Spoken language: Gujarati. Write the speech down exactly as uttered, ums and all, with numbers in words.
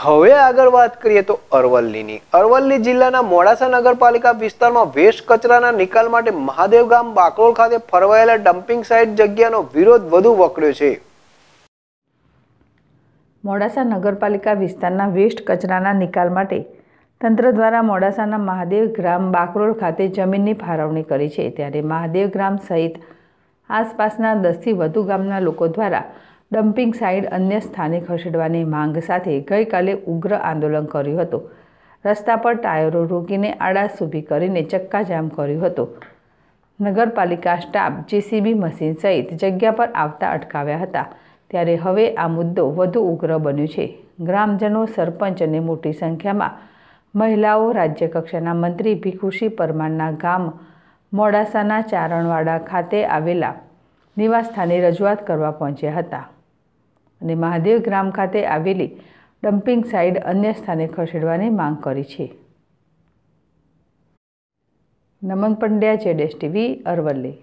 હવે આગળ વાત કરીએ તો અરવલ્લીની અરવલ્લી જિલ્લાના મોડાસા નગરપાલિકા વિસ્તારમાં વેસ્ટ કચરાના નિકાલ માટે મહાદેવ ગામ બાકરોલ ખાતે ફરવાયેલા ડમ્પિંગ સાઇટ જગ્યાનો વિરોધ વધુ વકર્યો છે। મોડાસા નગરપાલિકા વિસ્તારના વેસ્ટ કચરાના નિકાલ માટે તંત્ર દ્વારા મોડાસાના મહાદેવ ગ્રામ બાકરોલ ખાતે જમીનની ફાળવણી કરી છે। ત્યારે મહાદેવ ગ્રામ સહિત આસપાસના દસથી વધુ ગામના લોકો દ્વારા डम्पिंग साइट अन्य स्थाने खसेडवानी मांग साथे गई काले उग्र आंदोलन कर्युं हतुं। रस्ता पर टायरो रोकीने आड़ास ऊभी करीने चक्काजाम कर्यो हतो। नगरपालिका स्टाफ जेसीबी मशीन सहित जग्या पर आवता अटकाव्या हता। त्यारे हवे आ मुद्दो वधु उग्र बन्यो छे। ग्रामजनों सरपंच अने मोटी संख्यामां महिलाओं राज्य कक्षाना मंत्री भीखुशी परमारना गाम मोडासाना चारणवाड़ा खाते आवेला निवासस्थाने रजूआत करवा पहोंच्या हता। અને મહાદેવ ગ્રામ ખાતે આવેલી ડમ્પિંગ સાઇટ અન્ય સ્થાને ખસેડવાની માંગ કરી છે। નમન પંડ્યા જેડેશ ટીવી અરવલ્લી।